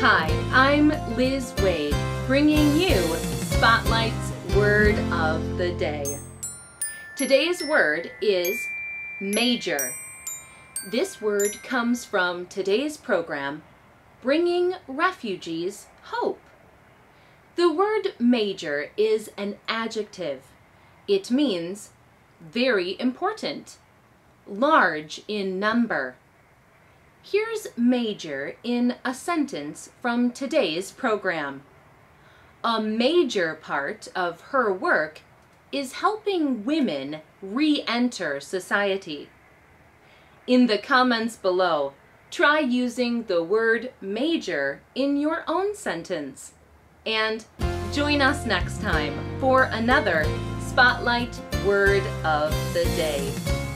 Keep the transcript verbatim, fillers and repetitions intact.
Hi, I'm Liz Wade, bringing you Spotlight's Word of the Day. Today's word is major. This word comes from today's program, Bringing Refugees Hope. The word major is an adjective. It means very important, large in number. Here's major in a sentence from today's program. A major part of her work is helping women re-enter society. In the comments below, try using the word major in your own sentence. And join us next time for another Spotlight Word of the Day.